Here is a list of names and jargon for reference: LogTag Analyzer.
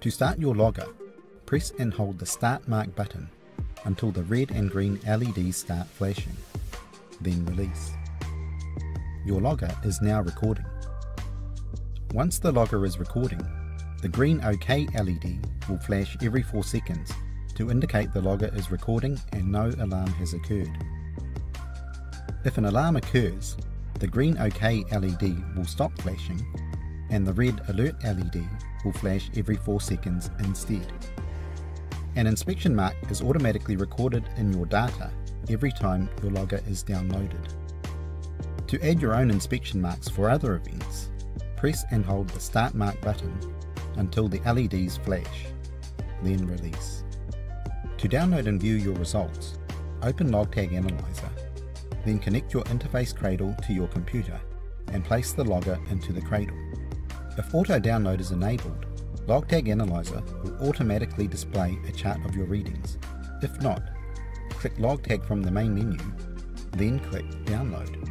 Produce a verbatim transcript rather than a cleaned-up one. To start your logger, press and hold the Start Mark button until the red and green L E Ds start flashing, then release. Your logger is now recording. Once the logger is recording, the green OK L E D will flash every four seconds to indicate the logger is recording and no alarm has occurred. If an alarm occurs, the green OK L E D will stop flashing and the red Alert L E D will flash every four seconds instead. An inspection mark is automatically recorded in your data every time your logger is downloaded. To add your own inspection marks for other events, press and hold the Start Mark button until the L E Ds flash, then release. To download and view your results, open LogTag Analyzer, then connect your interface cradle to your computer and place the logger into the cradle. If auto download is enabled, LogTag Analyzer will automatically display a chart of your readings. If not, click LogTag from the main menu, then click Download.